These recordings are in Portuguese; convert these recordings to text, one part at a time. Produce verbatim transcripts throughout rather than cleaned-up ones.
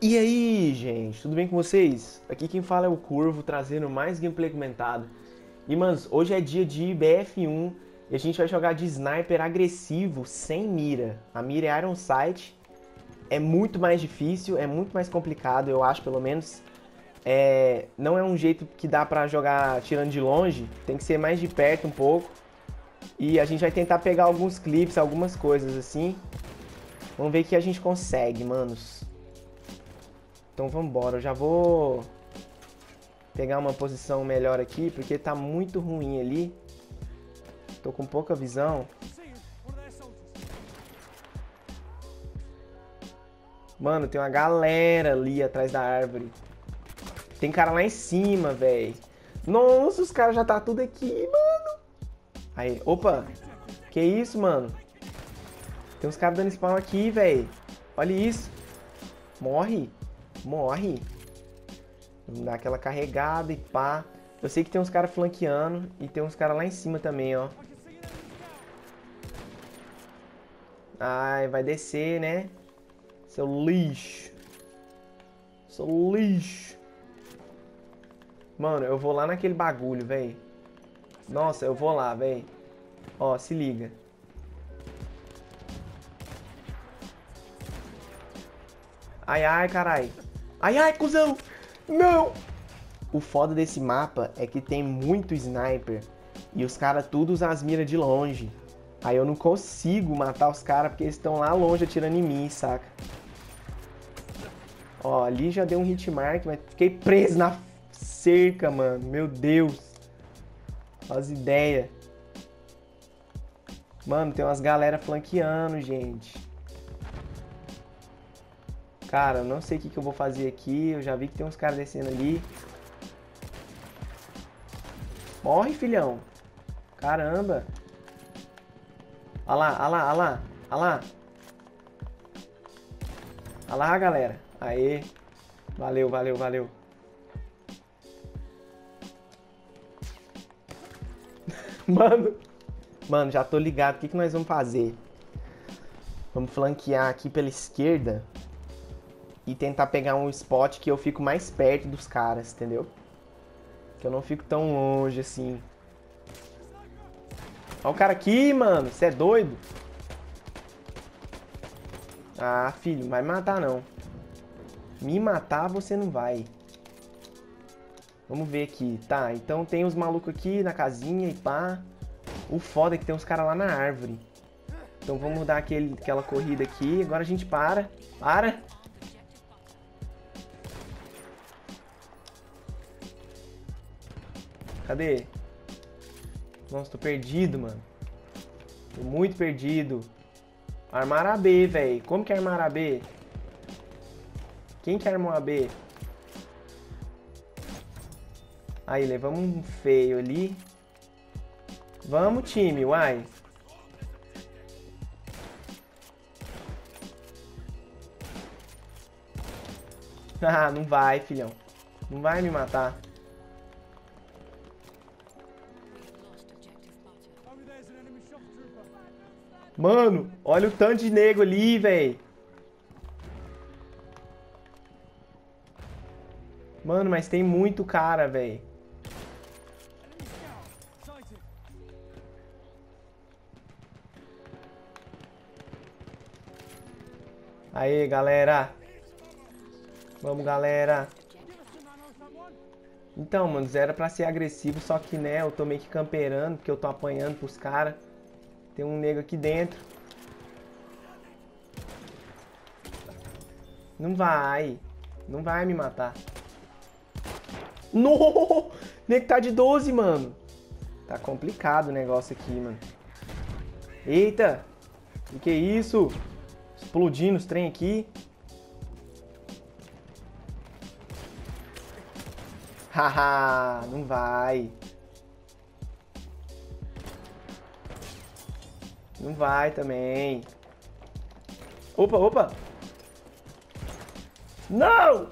E aí, gente, tudo bem com vocês? Aqui quem fala é o Corvo, trazendo mais gameplay comentado. E, manos, hoje é dia de B F um e a gente vai jogar de sniper agressivo, sem mira. A mira é Iron Sight, é muito mais difícil, é muito mais complicado, eu acho, pelo menos. É, não é um jeito que dá pra jogar tirando de longe, tem que ser mais de perto um pouco. E a gente vai tentar pegar alguns clipes, algumas coisas assim. Vamos ver o que a gente consegue, manos. Então vambora, eu já vou pegar uma posição melhor aqui, porque tá muito ruim ali. Tô com pouca visão. Mano, tem uma galera ali atrás da árvore. Tem cara lá em cima, velho. Nossa, os caras já tá tudo aqui, mano. Aí, opa. Que isso, mano? Tem uns caras dando spawn aqui, velho. Olha isso. Morre. Morre. Vamos dar aquela carregada e pá. Eu sei que tem uns caras flanqueando e tem uns caras lá em cima também, ó. Ai, vai descer, né? Seu lixo. Seu lixo. Mano, eu vou lá naquele bagulho, velho. Nossa, eu vou lá, velho. Ó, se liga. Ai, ai, carai. Ai, ai, cuzão! Não! O foda desse mapa é que tem muito sniper e os caras tudo usam as miras de longe. Aí eu não consigo matar os caras porque eles estão lá longe atirando em mim, saca? Ó, ali já deu um hitmark, mas fiquei preso na cerca, mano. Meu Deus! Faz ideia. Mano, tem umas galera flanqueando, gente. Cara, eu não sei o que, que eu vou fazer aqui. Eu já vi que tem uns caras descendo ali. Morre, filhão. Caramba. Olha lá, olha lá, olha lá. Olha lá. Olha lá, galera. Aê. Valeu, valeu, valeu. Mano. Mano, já tô ligado. O que, que nós vamos fazer? Vamos flanquear aqui pela esquerda. E tentar pegar um spot que eu fico mais perto dos caras, entendeu? Que eu não fico tão longe assim. Olha o cara aqui, mano. Você é doido? Ah, filho, não vai matar não. Me matar você não vai. Vamos ver aqui. Tá, então tem uns malucos aqui na casinha e pá. O foda é que tem uns caras lá na árvore. Então vamos dar aquele, aquela corrida aqui. Agora a gente para. Para. Cadê? Nossa, tô perdido, mano. Tô muito perdido. Armar a B, velho. Como que é armar a B? Quem que armou a B? Aí, levamos um feio ali. Vamos, time, uai. Ah, não vai, filhão. Não vai me matar. Mano, olha o tanto de nego ali, velho. Mano, mas tem muito cara, velho. Aê, galera. Vamos, galera. Então, mano, era pra ser agressivo, só que, né, eu tô meio que camperando, porque eu tô apanhando pros caras. Tem um nego aqui dentro. Não vai. Não vai me matar. No! Nego tá de doze, mano. Tá complicado o negócio aqui, mano. Eita! O que é isso? Explodindo os trem aqui. Haha! Não vai. Não vai também. Opa, opa. Não!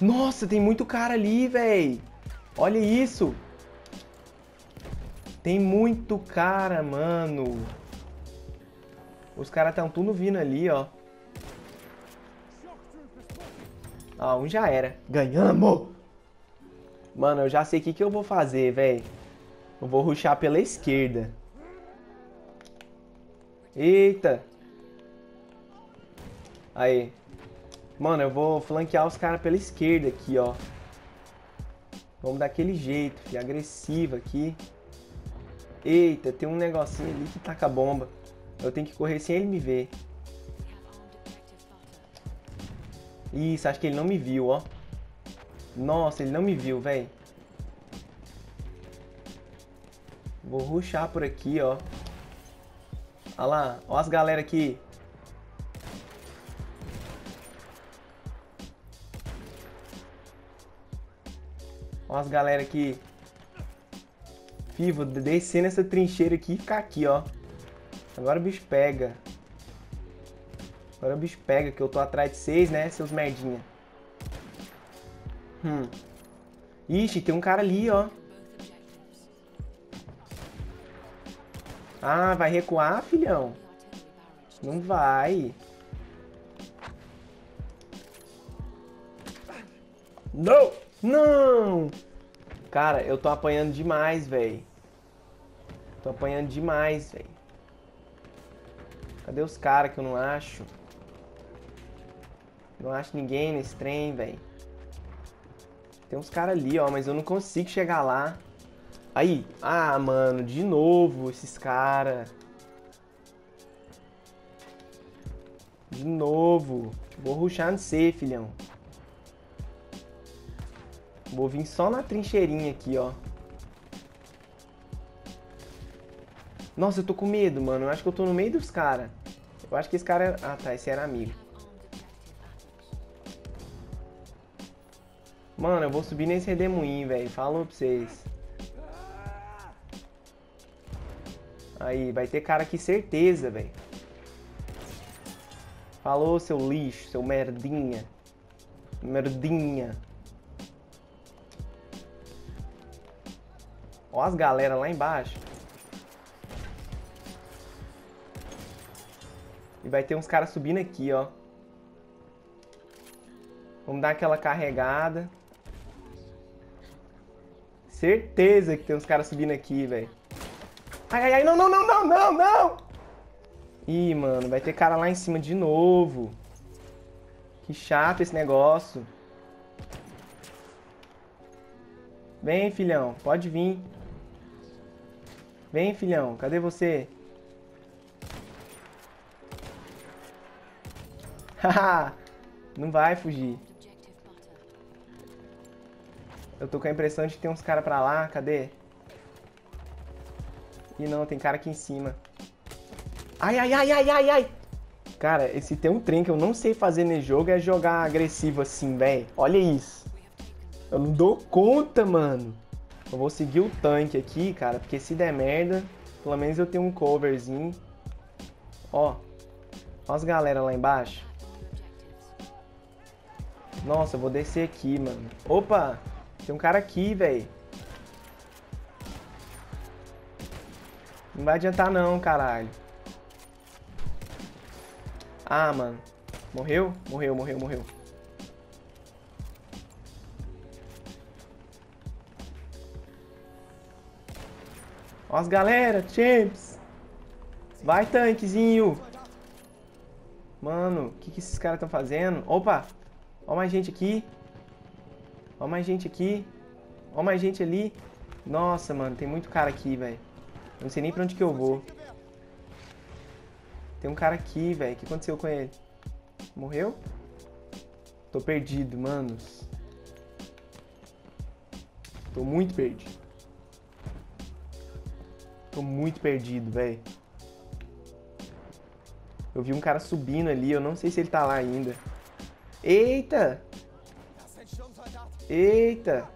Nossa, tem muito cara ali, velho. Olha isso. Tem muito cara, mano. Os caras estão tudo vindo ali, ó. Ó, um já era. Ganhamos! Mano, eu já sei o que, que eu vou fazer, velho. Eu vou rushar pela esquerda. Eita! Aí. Mano, eu vou flanquear os caras pela esquerda aqui, ó. Vamos daquele jeito, filho. Agressivo aqui. Eita, tem um negocinho ali que taca bomba. Eu tenho que correr sem ele me ver. Isso, acho que ele não me viu, ó. Nossa, ele não me viu, velho. Vou rushar por aqui, ó. Olha lá, ó as galera aqui. Ó as galera aqui. Fih, vou descer nessa trincheira aqui e ficar aqui, ó. Agora o bicho pega. Agora o bicho pega, que eu tô atrás de vocês, né, seus merdinha. Hum. Ixi, tem um cara ali, ó. Ah, vai recuar, filhão? Não vai. Não! Não! Cara, eu tô apanhando demais, velho. Tô apanhando demais, velho. Cadê os caras que eu não acho? Não acho ninguém nesse trem, velho. Tem uns caras ali, ó, mas eu não consigo chegar lá. Aí. Ah, mano, de novo esses caras. De novo. Vou rushar no C, filhão. Vou vir só na trincheirinha aqui, ó. Nossa, eu tô com medo, mano. Eu acho que eu tô no meio dos caras. Eu acho que esse cara... Ah, tá. Esse era amigo. Mano, eu vou subir nesse redemoinho, velho. Falou pra vocês. Aí, vai ter cara aqui, certeza, velho. Falou, seu lixo, seu merdinha. Merdinha. Ó as galera lá embaixo. E vai ter uns caras subindo aqui, ó. Vamos dar aquela carregada. Certeza que tem uns caras subindo aqui, velho. Ai, ai, ai, não, não, não, não, não, não! Ih, mano, vai ter cara lá em cima de novo. Que chato esse negócio. Vem, filhão, pode vir. Vem, filhão, cadê você? Haha, não vai fugir. Eu tô com a impressão de que tem uns caras pra lá, cadê? Ih, não, tem cara aqui em cima. Ai, ai, ai, ai, ai, ai. Cara, esse tem um trem que eu não sei fazer nesse jogo é jogar agressivo assim, velho. Olha isso. Eu não dou conta, mano. Eu vou seguir o tanque aqui, cara, porque se der merda, pelo menos eu tenho um coverzinho. Ó, ó as galera lá embaixo. Nossa, eu vou descer aqui, mano. Opa! Tem um cara aqui, velho. Não vai adiantar não, caralho. Ah, mano. Morreu? Morreu, morreu, morreu. Ó as galera, champs. Vai, tanquezinho. Mano, o que, que esses caras estão fazendo? Opa! Ó mais gente aqui. Ó mais gente aqui. Ó mais gente ali. Nossa, mano, tem muito cara aqui, velho. Eu não sei nem pra onde que eu vou. Tem um cara aqui, velho. O que aconteceu com ele? Morreu? Tô perdido, manos. Tô muito perdido. Tô muito perdido, velho. Eu vi um cara subindo ali. Eu não sei se ele tá lá ainda. Eita! Eita!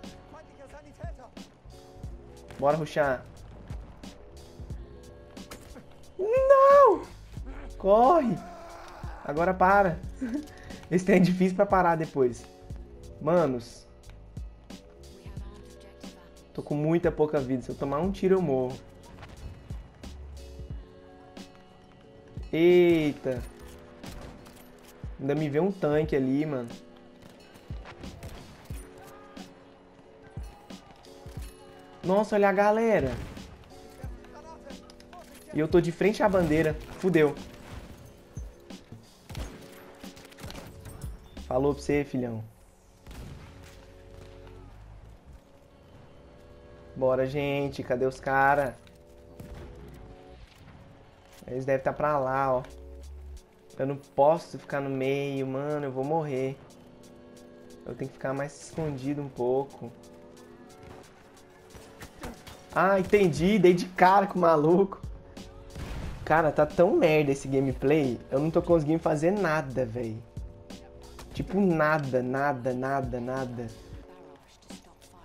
Bora rushar. Não! Corre! Agora para. Esse trem é difícil pra parar depois. Manos. Tô com muita pouca vida. Se eu tomar um tiro, eu morro. Eita. Ainda me veio um tanque ali, mano. Nossa, olha a galera. E eu tô de frente à bandeira. Fudeu. Falou pra você, filhão. Bora, gente. Cadê os caras? Eles devem estar pra lá, ó. Eu não posso ficar no meio, mano. Eu vou morrer. Eu tenho que ficar mais escondido um pouco. Ah, entendi. Dei de cara com o maluco. Cara, tá tão merda esse gameplay. Eu não tô conseguindo fazer nada, velho. Tipo, nada, nada, nada, nada.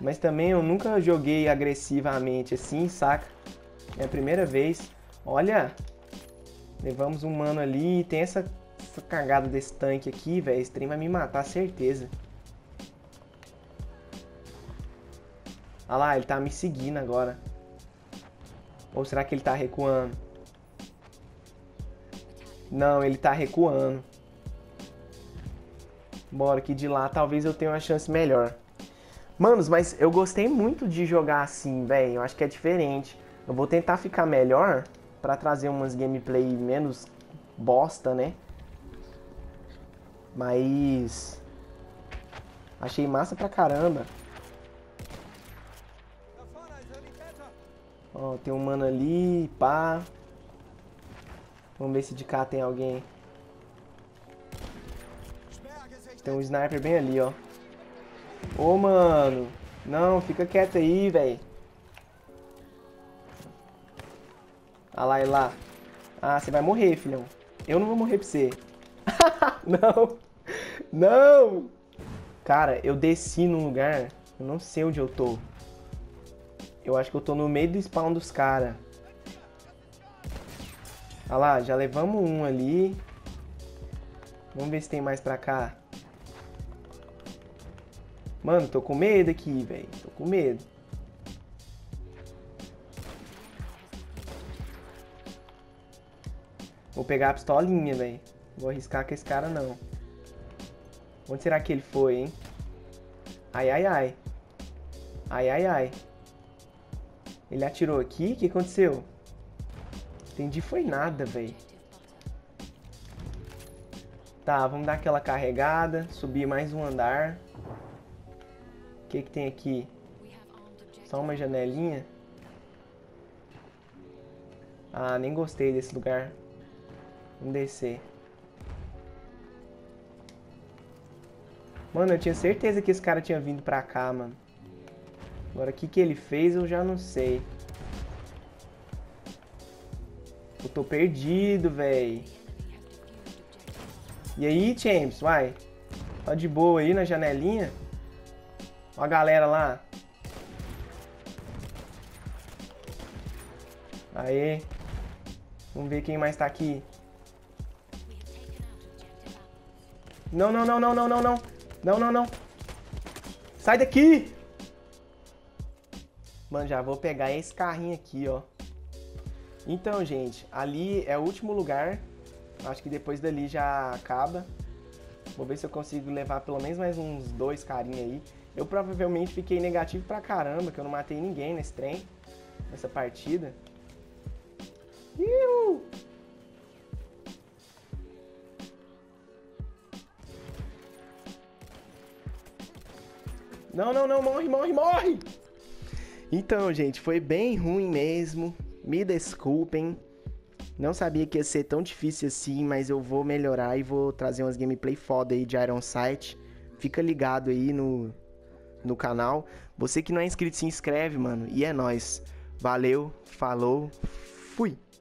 Mas também eu nunca joguei agressivamente assim, saca? É a primeira vez. Olha, levamos um mano ali. Tem essa, essa cagada desse tanque aqui, velho. Esse trem vai me matar, certeza. Olha lá, ele tá me seguindo agora. Ou será que ele tá recuando? Não, ele tá recuando. Bora, que de lá talvez eu tenha uma chance melhor. Manos, mas eu gostei muito de jogar assim, velho. Eu acho que é diferente. Eu vou tentar ficar melhor pra trazer umas gameplay menos bosta, né? Mas... achei massa pra caramba. Ó, tem um mano ali, pá. Vamos ver se de cá tem alguém. Tem um sniper bem ali, ó. Ô, mano. Não, fica quieto aí, velho. Ah lá, e lá. Ah, você vai morrer, filhão. Eu não vou morrer pra você. Não. Não. Cara, eu desci num lugar. Eu não sei onde eu tô. Eu acho que eu tô no meio do spawn dos caras. Ah lá, já levamos um ali. Vamos ver se tem mais pra cá. Mano, tô com medo aqui, velho. Tô com medo. Vou pegar a pistolinha, velho. Vou arriscar com esse cara, não. Onde será que ele foi, hein? Ai, ai, ai. Ai, ai, ai. Ele atirou aqui? O que aconteceu? Entendi, foi nada, velho. Tá, vamos dar aquela carregada. Subir mais um andar. O que que tem aqui? Só uma janelinha? Ah, nem gostei desse lugar. Vamos descer. Mano, eu tinha certeza que esse cara tinha vindo pra cá, mano. Agora, o que que ele fez, eu já não sei. Eu tô perdido, véi. E aí, James, vai. Tá de boa aí na janelinha? Ó a galera lá. Aê. Vamos ver quem mais tá aqui. Não, não, não, não, não, não, não. Não, não, não. Sai daqui! Mano, já vou pegar esse carrinho aqui, ó. Então, gente, ali é o último lugar. Acho que depois dali já acaba. Vou ver se eu consigo levar pelo menos mais uns dois carinha aí. Eu provavelmente fiquei negativo pra caramba, que eu não matei ninguém nesse trem. Nessa partida. Iu! Não, não, não, morre, morre, morre! Então, gente, foi bem ruim mesmo. Me desculpem. Não sabia que ia ser tão difícil assim, mas eu vou melhorar e vou trazer umas gameplay foda aí de Iron Sight. Fica ligado aí no, no canal. Você que não é inscrito, se inscreve, mano. E é nóis. Valeu, falou, fui!